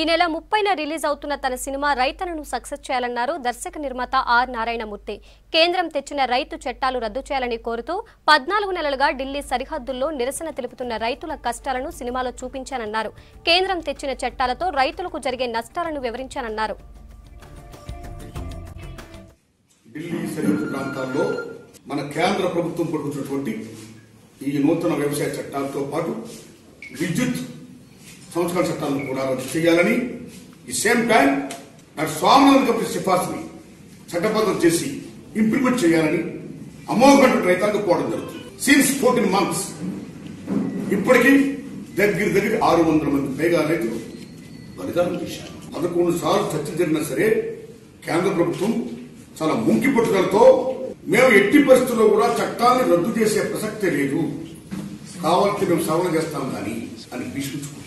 ఈ నెల 30న రిలీజ్ అవుతున్న తన సినిమా రైతుతనను సక్సెస్ చేయాలన్నారు దర్శక నిర్మాత ఆర్ నారాయణ మూర్తి. కేంద్రం తెచ్చిన రైతు చట్టాలు రద్దు చేయాలని కోరుతూ 14 నెలలుగా ఢిల్లీ సరిహద్దుల్లో నిరసన తెలుపుతున్న రైతుల కష్టాలను సినిమాలో చూపించానన్నారు. కేంద్రం తెచ్చిన చట్టాలతో రైతులకు జరిగే నష్టాలను వివరించానన్నారు. ఢిల్లీ సరిహద్దు ప్రాంతాల్లో మన కేంద్ర ప్రభుత్వం పొందుతున్నటువంటి ఈ నూతన వ్యవసాయ చట్టాలతో పాటు విద్యుత్ సంస్కరణ చట్టాలను కూడా రద్దు చేయాలని, ఈ సేమ్ టైం స్వామినాథన్ కమిటీ సిఫార్సుని చట్టబద్ధం చేసి ఇంప్లిమెంట్ చేయాలని అమోఘం రైతాంగం కోరడం జరుగుతుంది. సిన్స్ 14 months ఇప్పటికీ దగ్గర 600 మంది పైగా రైతులు బలిదానం చేశారు. 11 సార్లు చర్చ జరిగినా సరే కేంద్ర ప్రభుత్వం చాలా ముంకి పట్టుదలతో మేము ఎట్టి పరిస్థితుల్లో కూడా చట్టాన్ని రద్దు చేసే ప్రసక్తే లేదు, కావాలంటే మేము సవరణ చేస్తాం కానీ అని తీసుకుంటున్నాం.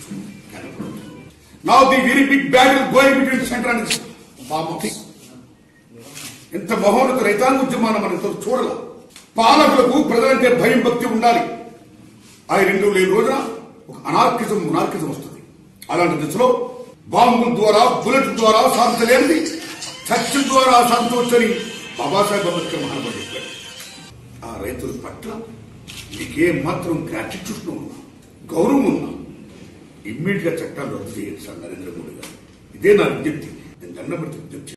Now the very big battle going between center and state. ఎంత మహోన్నత రైతాంగ ఉద్యమాన్ని మనం చూడాల. పాలకులకు ప్రజలంటే భయం భక్తి ఉండాలి. ఆ రెండు లేని రోజున ఒక అనార్కిజం వస్తుంది. అలాంటి దిశలో బాంబుల ద్వారా, బుల్లెట్ ద్వారా సాధించలేనిది చర్చ ద్వారా సాధించవచ్చని బాబాసాహెబ్ అంబేద్కర్ మహానుభావుడు చెప్పాడు. ఆ రైతుల పట్ల మీకే మాత్రం గ్రాటిట్యూడ్ ఉన్నా, గౌరవం ఉన్నా ఇమ్మీడియట్ గా చట్టాలు రద్దు చేయాలి సార్ నరేంద్ర మోడీ గారు. ఇదే నా విజ్ఞప్తి. నేను దండం పెట్టి విజ్ఞప్తి.